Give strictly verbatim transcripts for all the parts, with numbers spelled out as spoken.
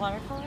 Watercolor?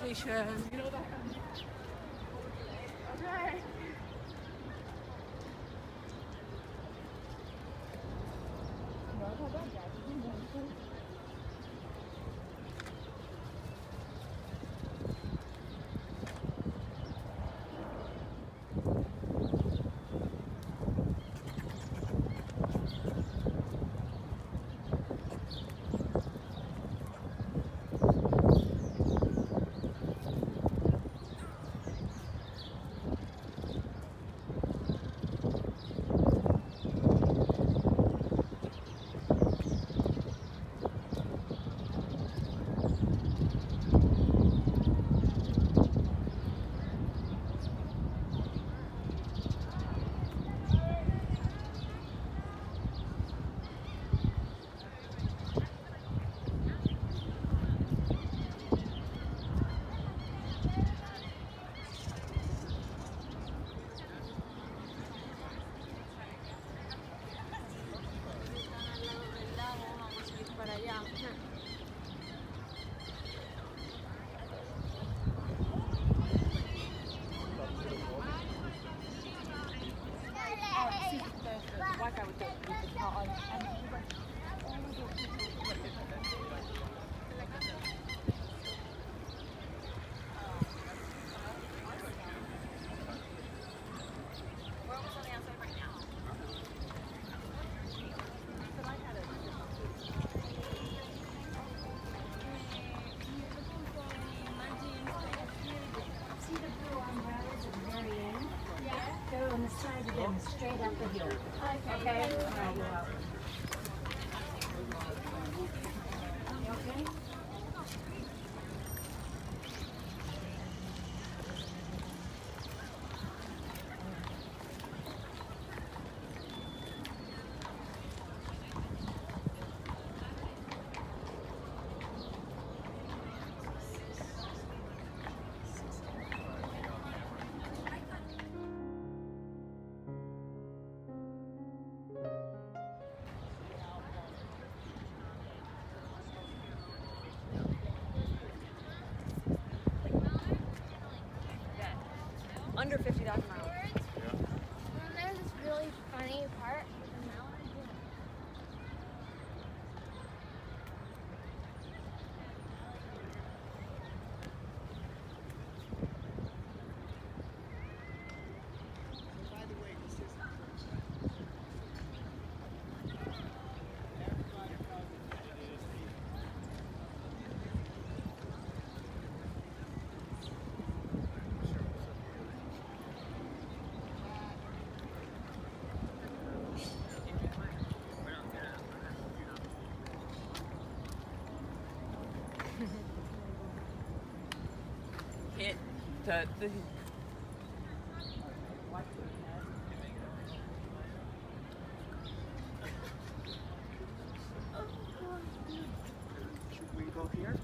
station. You know that. Okay. Straight up the hill. Okay. Okay. Right, you out. You okay? Under fifty dollars an hour. Yeah. And there's this really funny part. The, the Should we go here?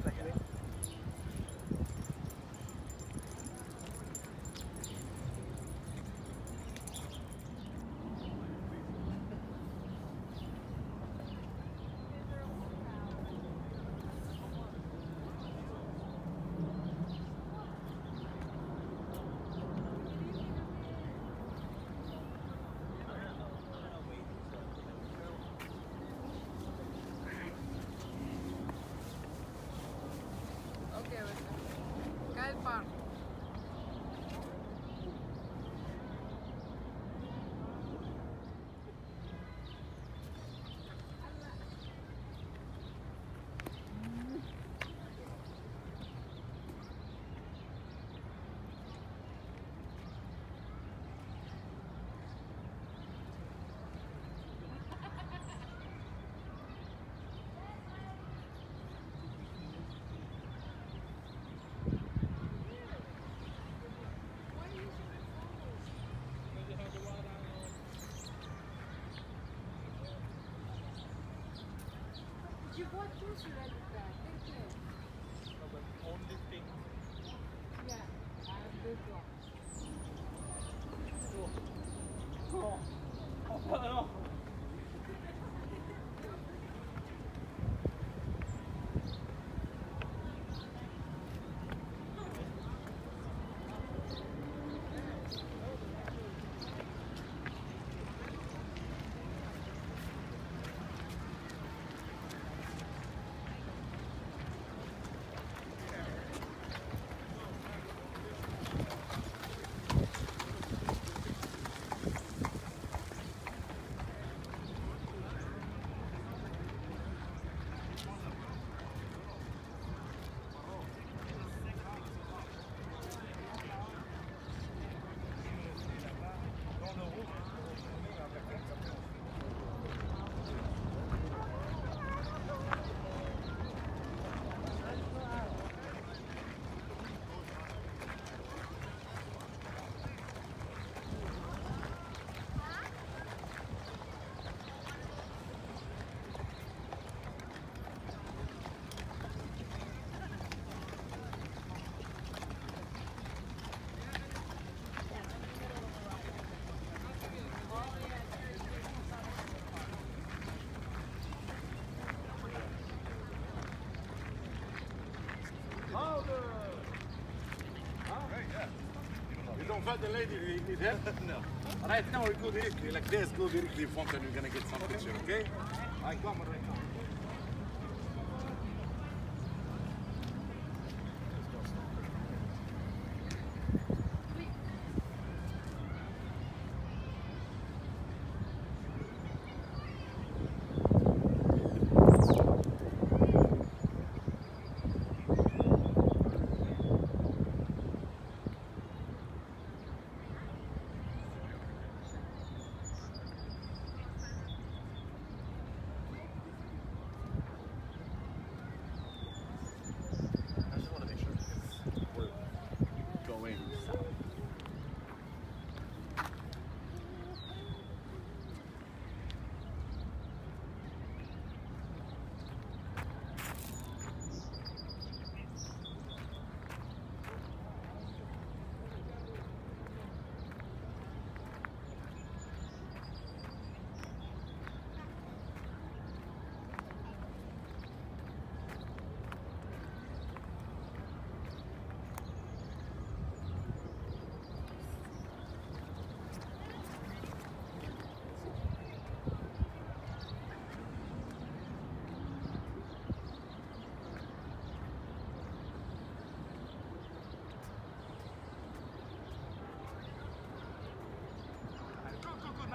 You bought two cigarettes back, didn't you? No, but only thing. Yeah, I have this one. Oh. Oh. Oh. about the lady? Do you need help? No. All right, now we go directly, like this, go directly in front and we're going to get some okay. picture, okay? I come right now.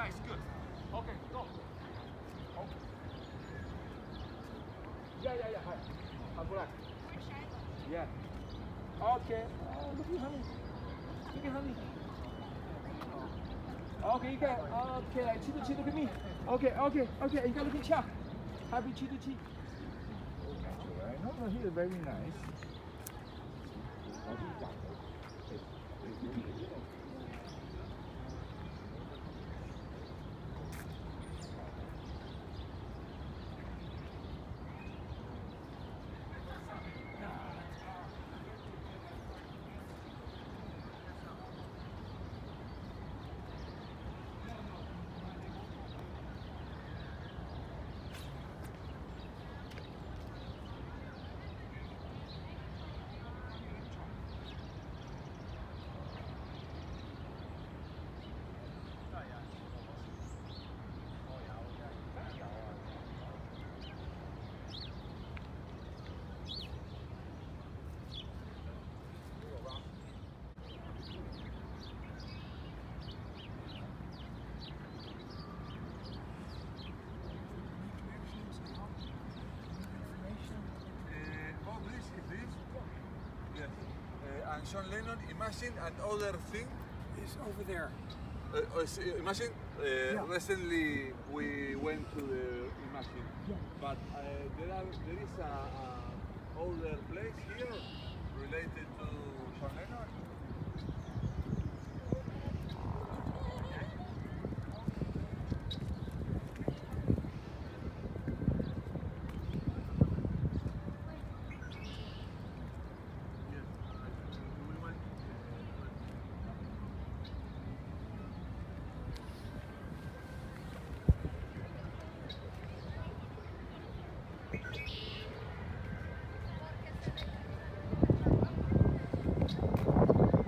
Nice, good. Okay, go. Okay. Yeah, yeah, yeah. Hi. I'm Burak. Yeah. Okay. Oh, look at honey. Look at honey. Okay, you can. Okay, like Chito Chi, look at me. Okay, okay, okay. You can look at Cha. Happy Chito Chi. Alright. No, no, he is very nice. John Lennon, Imagine and other thing is over there. Uh, imagine uh, yeah. Recently we went to the Imagine, yeah. but uh, there are there is a, a older place here related to John Lennon. Thank you.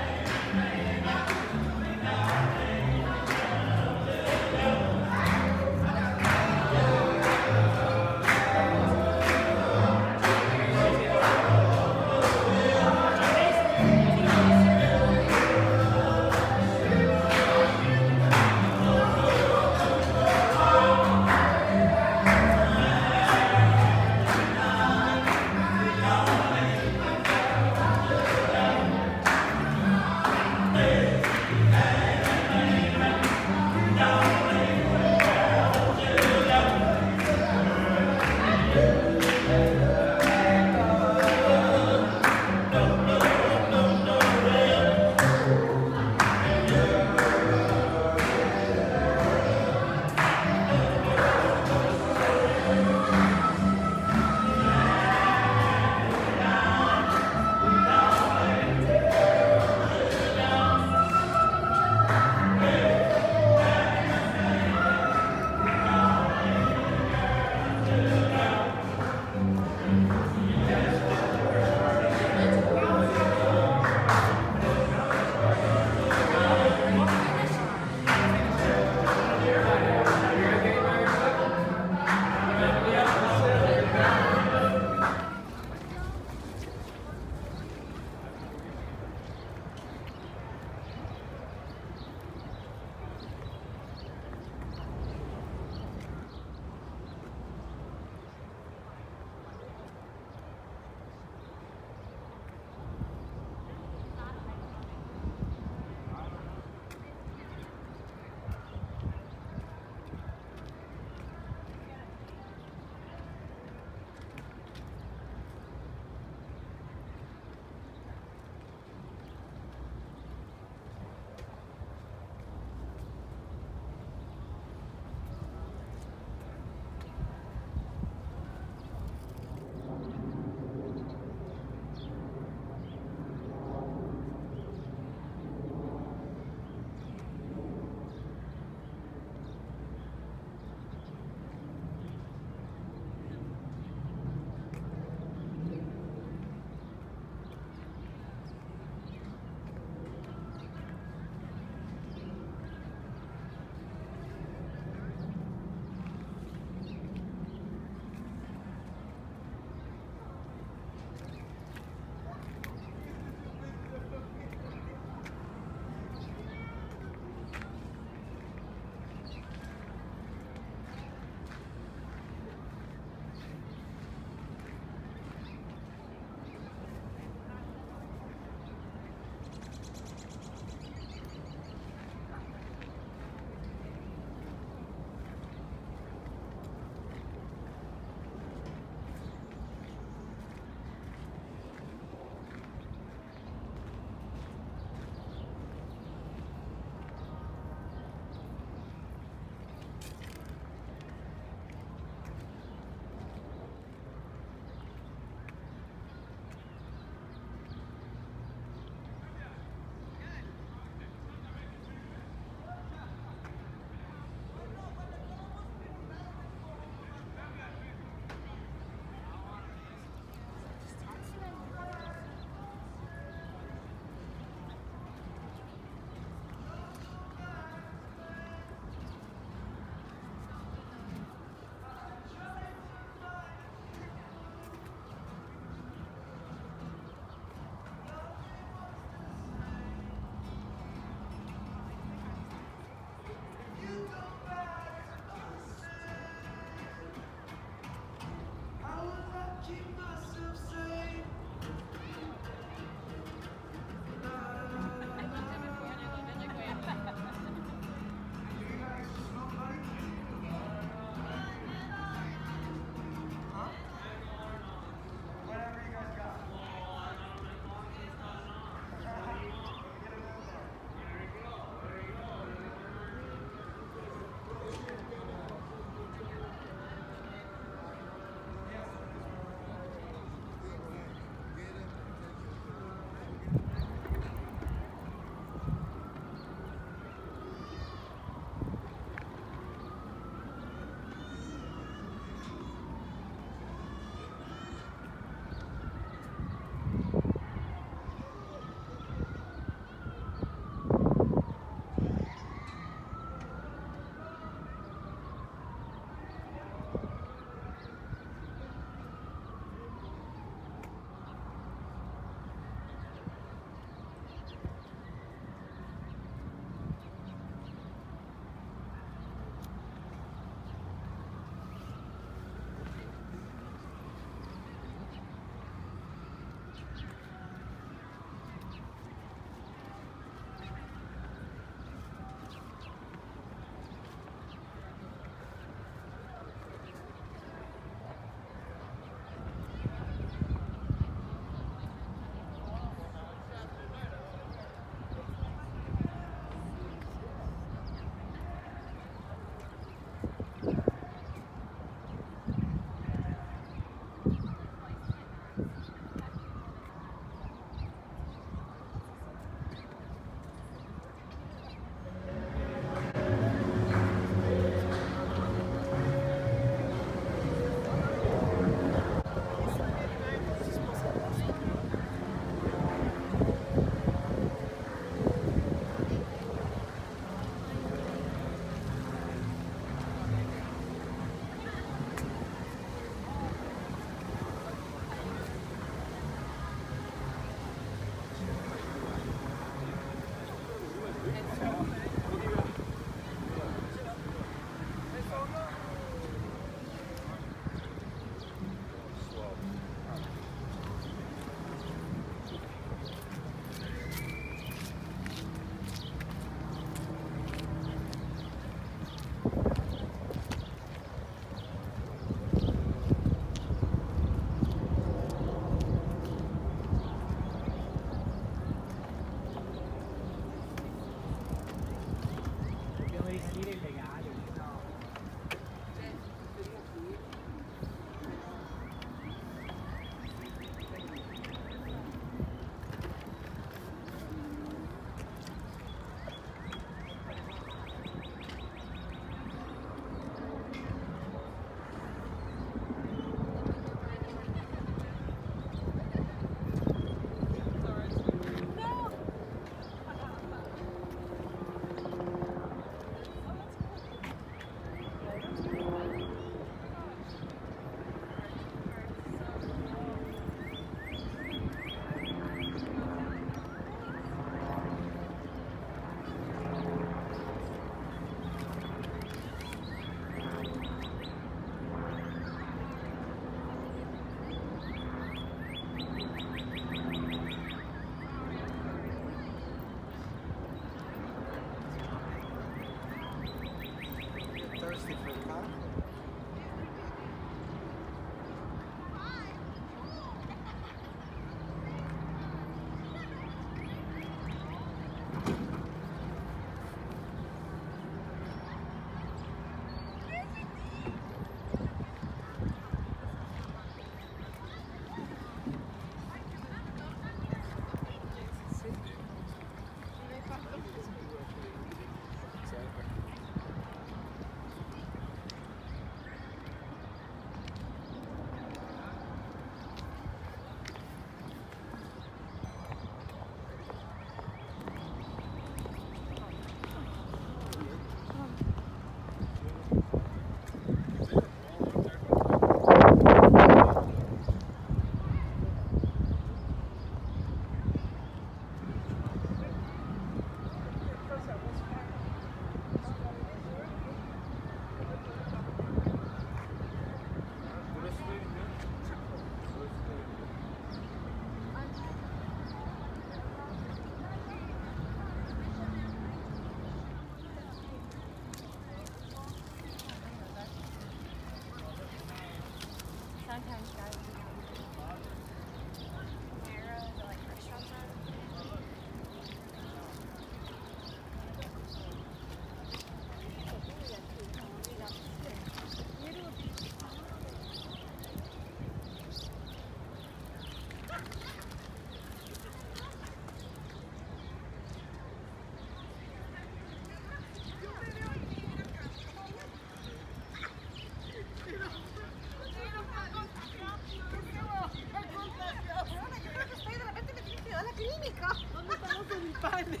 find it.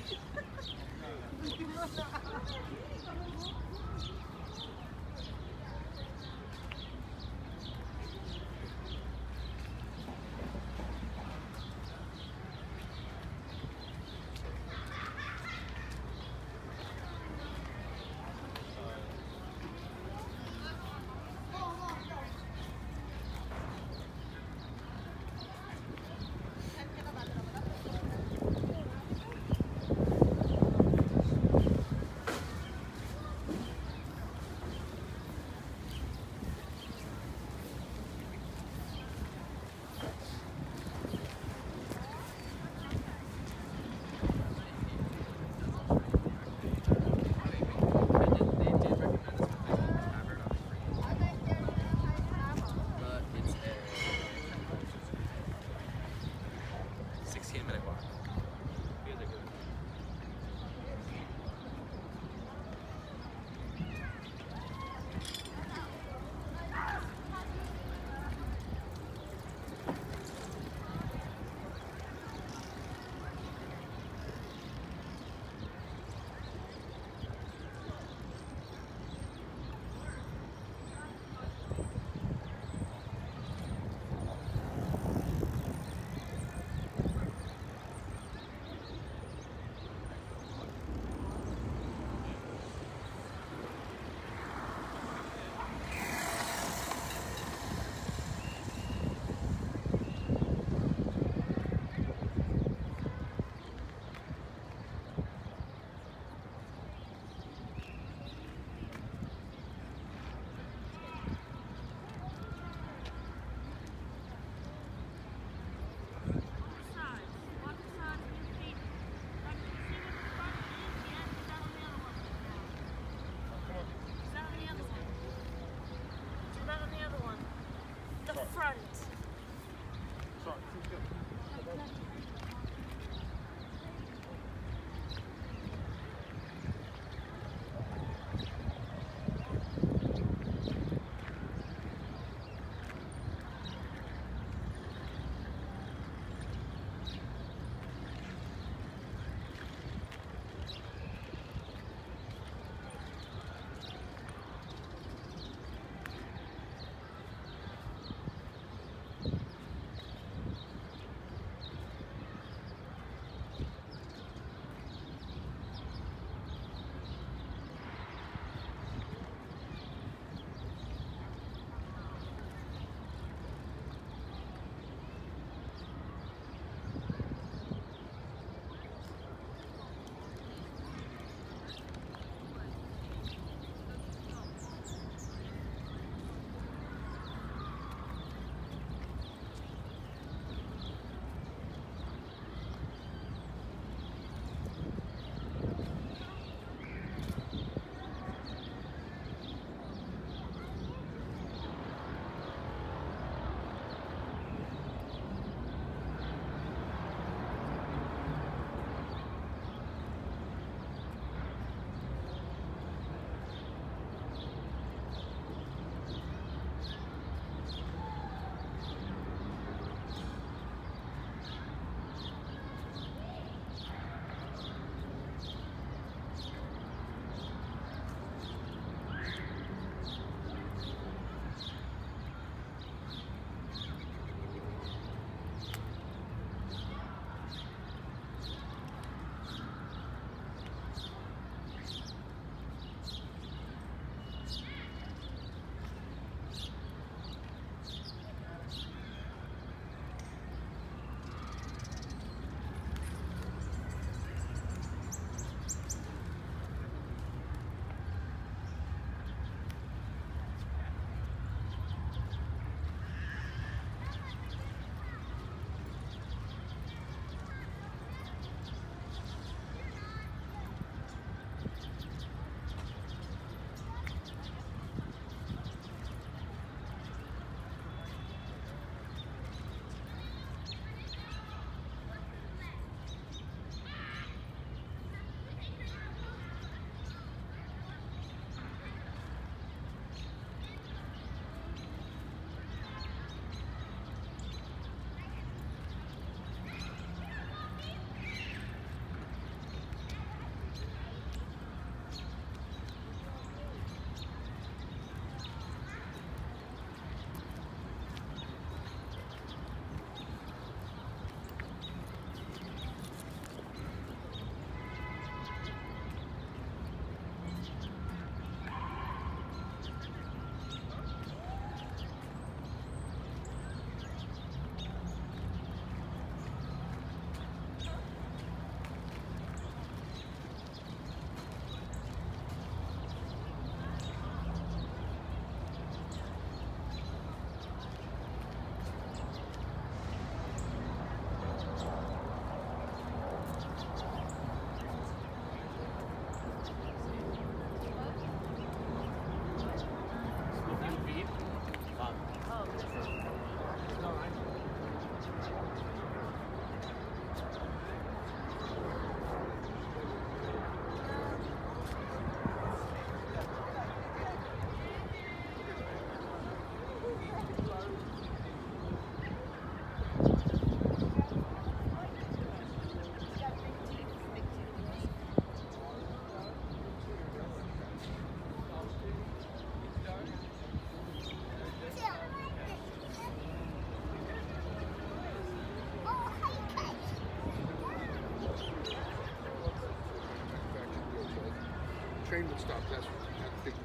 train would stop. That's what you had to think.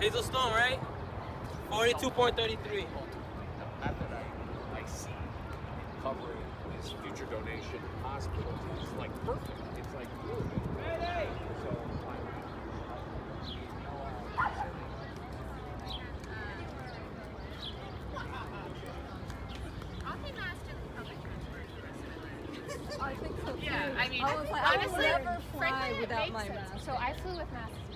Hazelstone, right? forty-two point three three. After that, I see covering his future donation to hospitals. It's like perfect. It's like really good. Hey, hey. So, I think so. Yeah, I mean, I was like, honestly, I would never fly without my mask. So I flew with masks.